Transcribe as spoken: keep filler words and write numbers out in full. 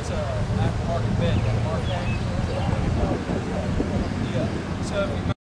It's a aftermarket bed, yeah. So if you